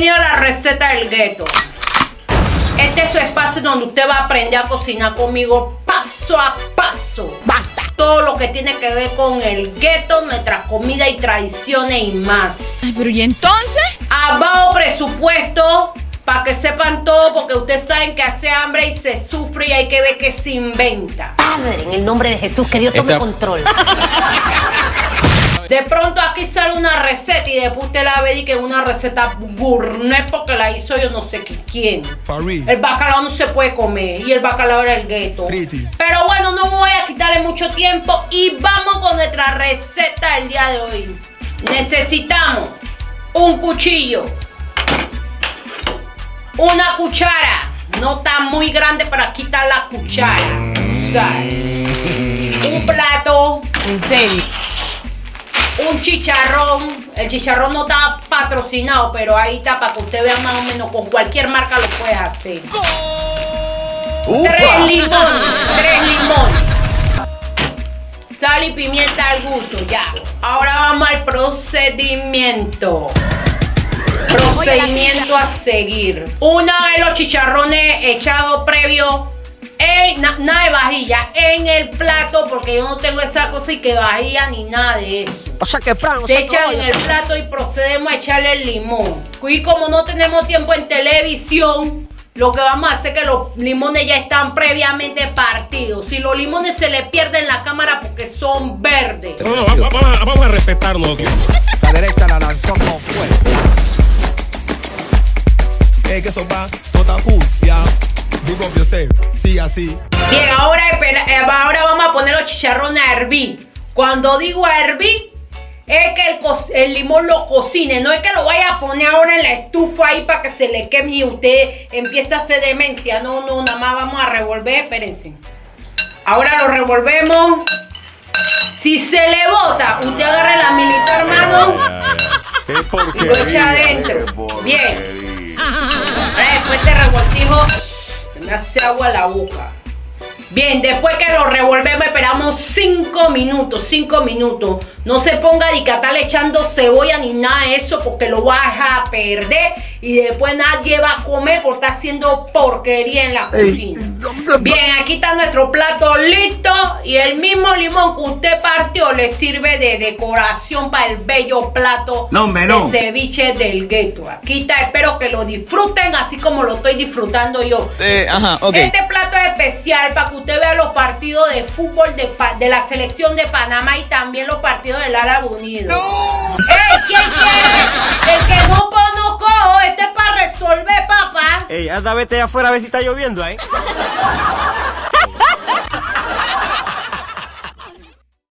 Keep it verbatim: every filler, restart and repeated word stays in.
bienvenido a la receta del gueto. Este es su espacio donde usted va a aprender a cocinar conmigo paso a paso. Basta. Todo lo que tiene que ver con el gueto, nuestras comidas y tradiciones y más. Ay, pero ¿y entonces? A bajo presupuesto, para que sepan todo, porque ustedes saben que hace hambre y se sufre y hay que ver que se inventa. Padre, en el nombre de Jesús, que Dios tome Esta... control. De pronto aquí sale una receta y después usted la ve y que es una receta gourmet porque la hizo yo no sé quién. Paris. El bacalao no se puede comer y el bacalao era el gueto. Pretty. Pero bueno, no me voy a quitarle mucho tiempo y vamos con nuestra receta del día de hoy. Necesitamos un cuchillo, una cuchara, no tan muy grande para quitar la cuchara, o sea, un plato. ¿En serio? Un chicharrón. El chicharrón no está patrocinado, pero ahí está para que usted vea más o menos. Con cualquier marca lo puede hacer. ¡Upa! Tres limones. Tres limones. Sal y pimienta al gusto. Ya. Ahora vamos al procedimiento. Procedimiento a seguir. Una vez los chicharrones echados previo. En, na, nada de vajilla, en el plato, porque yo no tengo esa cosa y que vajilla ni nada de eso. O sea que plan, o sea, se echan no en el plato y procedemos a echarle el limón. Y como no tenemos tiempo en televisión, lo que vamos a hacer es que los limones ya están previamente partidos. Si los limones se le pierden la cámara porque son verdes. No, no, vamos, vamos, vamos a respetarlo. La derecha la lanzó con fuerza. Es que eso va toda justa. Sí, así. Bien, ahora, ahora vamos a poner los chicharrones a hervir. Cuando digo a hervir, es que el, el limón lo cocine. No es que lo vaya a poner ahora en la estufa ahí para que se le queme y usted empiece a hacer demencia. No, no, nada más vamos a revolver. Espérense. Ahora lo revolvemos. Si se le bota, usted agarra la milita, hermano. Y lo echa adentro. Bien. Ahora después te revoltijo. Me hace agua la boca. Bien, después que lo revolvemos esperamos cinco minutos, cinco minutos. No se ponga de catal echando cebolla ni nada de eso porque lo vas a perder y después nadie va a comer porque está haciendo porquería en la cocina. Bien, aquí está nuestro plato listo y el mismo limón que usted partió le sirve de decoración para el bello plato no, me, no. de ceviche del gueto. Aquí está, espero que lo disfruten así como lo estoy disfrutando yo. Eh, ajá, okay. Este plato es especial para que usted vea los partidos de fútbol de, de la selección de Panamá y también los partidos del Árabe Unido. No. ¡Ey! ¿Quién quiere? El que no conozco, este es para resolver, papá. Ey, anda, vete allá afuera a ver si está lloviendo, ¿eh?